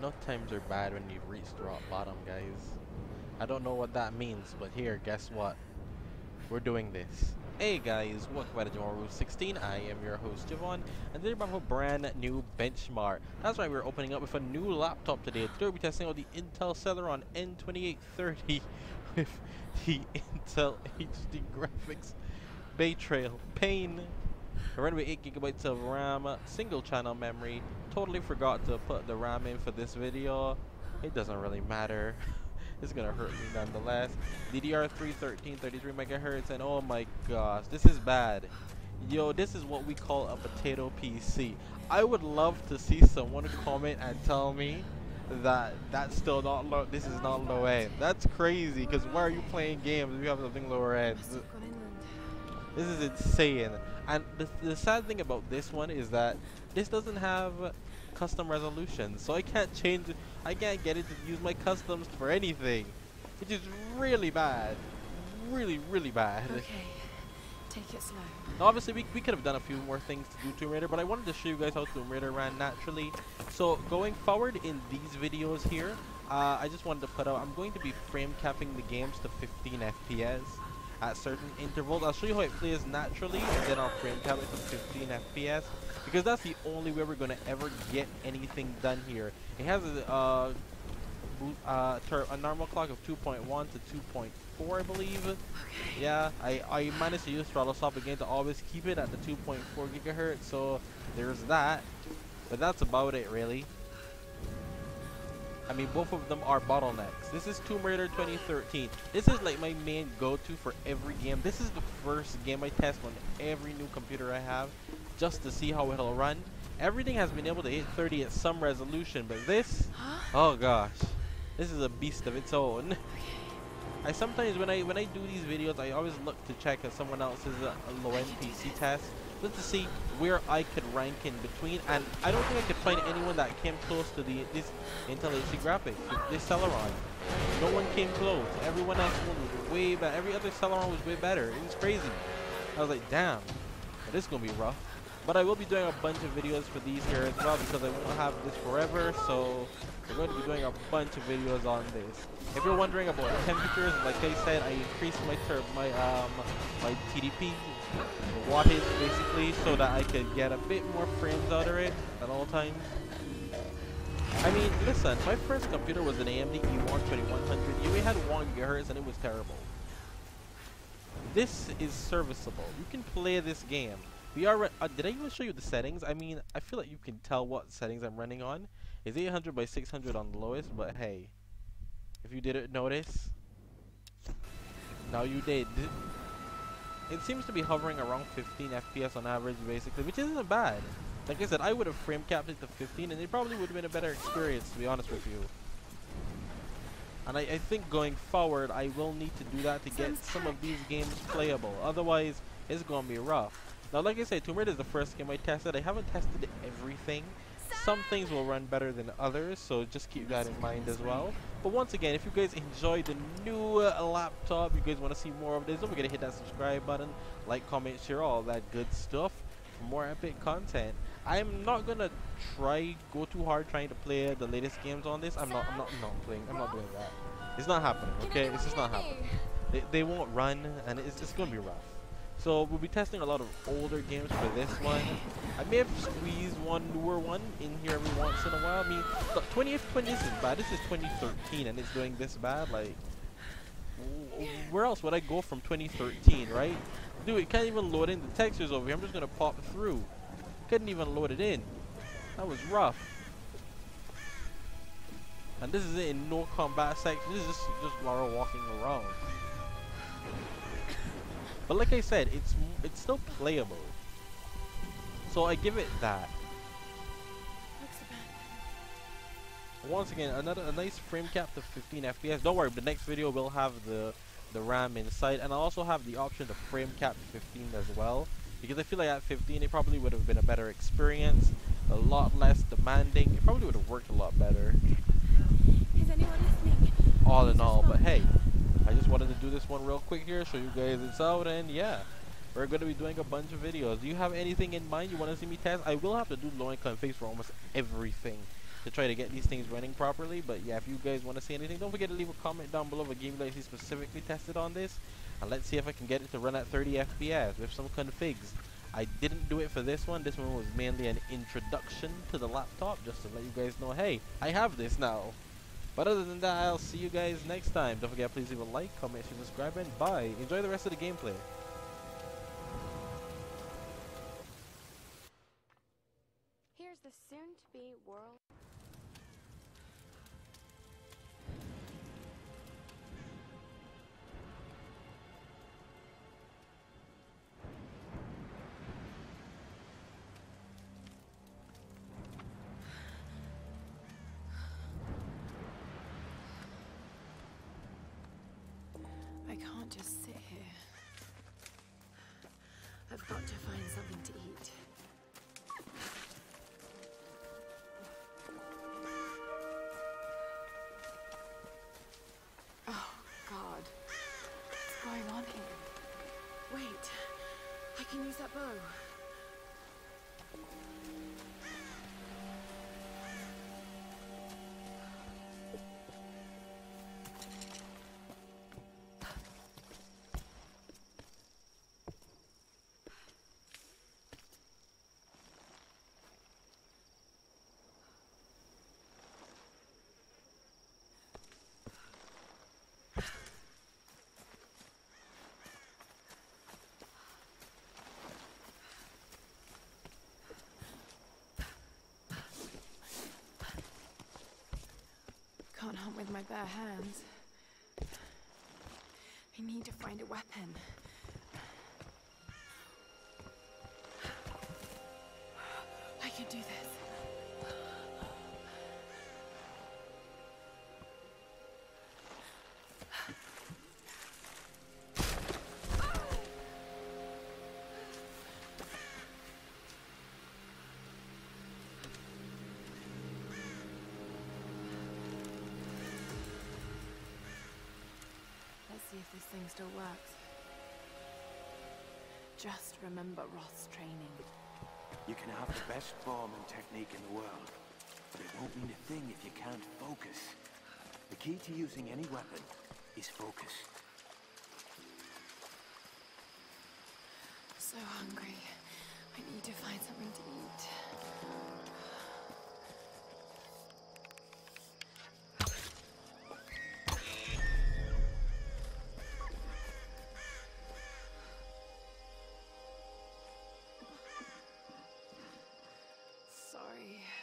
know times are bad when you've reached rock bottom, guys. I don't know what that means, but here, guess what? We're doing this. Hey guys, welcome back to jevonrulez16. I am your host Javon, and today we're back with a brand new benchmark. That's right, we're opening up with a new laptop today. Today we'll be testing out the Intel Celeron N2830 with the Intel HD Graphics Bay Trail Pain. We're running with 8GB of RAM, single channel memory. Totally forgot to put the RAM in for this video. It doesn't really matter. It's gonna hurt me nonetheless. DDR3 1333 MHz, and oh my gosh, this is bad. Yo, this is what we call a potato PC. I would love to see someone comment and tell me that that's still not low. This is not low end. That's crazy, because why are you playing games if you have something lower end? This is insane. And the sad thing about this one is that this doesn't have custom resolution, so I can't change it. I can't get it to use my customs for anything, which is really bad. Really bad. Okay, take it slow. Now, obviously we could have done a few more things to do Tomb Raider, but I wanted to show you guys how Tomb Raider ran naturally. So going forward in these videos here, I just wanted to put out, I'm going to be frame capping the games to 15 FPS at certain intervals. I'll show you how it plays naturally, and then I'll frame cap it to 15 FPS. Because that's the only way we're going to ever get anything done here. It has a normal clock of 2.1 to 2.4, I believe. Okay. Yeah, I managed to use ThrottleSwap again to always keep it at the 2.4 GHz, so there's that. But that's about it, really. I mean, both of them are bottlenecks. This is Tomb Raider 2013. This is like my main go-to for every game. This is the first game I test on every new computer I have, just to see how it'll run. Everything has been able to hit 30 at some resolution, but this, oh gosh, this is a beast of its own. I sometimes, when I do these videos, I always look to check at someone else's low-end PC test, just to see where I could rank in between, and I don't think I could find anyone that came close to this Intel HD Graphics, this Celeron. No one came close. Everyone else was way better. Every other Celeron was way better. It was crazy. I was like, damn, this is gonna be rough. But I will be doing a bunch of videos for these here as well, because I won't have this forever, so we're going to be doing a bunch of videos on this. If you're wondering about temperatures, like I said, I increased my TDP wattage basically, so that I could get a bit more frames out of it at all times. I mean, listen, my first computer was an AMD E1 2100. It had 1 GHz and it was terrible. This is serviceable. You can play this game. We are. Did I even show you the settings? I mean, I feel like you can tell what settings I'm running on. It's 800 by 600 on the lowest, but hey, if you didn't notice, now you did. It seems to be hovering around 15 FPS on average, basically, which isn't bad. Like I said, I would have frame capped it to 15, and it probably would have been a better experience, to be honest with you. And I think going forward, I will need to do that to get some of these games playable. Otherwise, it's gonna be rough. Now, like I said, Tomb Raider is the first game I tested. I haven't tested everything. Some things will run better than others, so just keep that in mind as well. But once again, if you guys enjoyed the new laptop, you guys want to see more of this, don't forget to hit that subscribe button, like, comment, share, all that good stuff for more epic content. I'm not gonna go too hard trying to play the latest games on this. I'm not doing that. It's not happening. Okay, it's just not happening. They won't run, and it's just gonna be rough. So we'll be testing a lot of older games for this one. I may have squeezed one newer one in here every once in a while. I mean, look, 2020 isn't bad. This is 2013 and it's doing this bad. Like, where else would I go from 2013, right? Dude, it can't even load in the textures over here. I'm just gonna pop through. Couldn't even load it in. That was rough. And this is it in no combat section. This is just Lara walking around. But like I said, it's still playable, so I give it that. Once again, a nice frame cap to 15 FPS. Don't worry, the next video will have the RAM inside, and I also have the option to frame cap 15 as well, because I feel like at 15 it probably would have been a better experience, a lot less demanding. It probably would have worked a lot better. Is anyone listening? All in all, but hey. I just wanted to do this one real quick here, show you guys it's out, and yeah, we're going to be doing a bunch of videos. Do you have anything in mind you want to see me test? I will have to do low-end configs for almost everything. to try to get these things running properly. But yeah, if you guys want to see anything, don't forget to leave a comment down below of a game you like to see specifically tested on this, and let's see if I can get it to run at 30 FPS with some configs. I didn't do it for this one. This one was mainly an introduction to the laptop, just to let you guys know, hey, I have this now. But other than that, I'll see you guys next time. Don't forget, please leave a like, comment, share, subscribe, and bye. Enjoy the rest of the gameplay. Here's the soon-to-be world. Just sit here. I've got to find something to eat. Oh, God. What's going on here? Wait. I can use that bow. I can't hunt with my bare hands. I need to find a weapon. I can do this. See if this thing still works. Just remember Roth's training. You can have the best form and technique in the world, but it won't mean a thing if you can't focus. The key to using any weapon is focus. So hungry. I need to find something to eat. Sorry.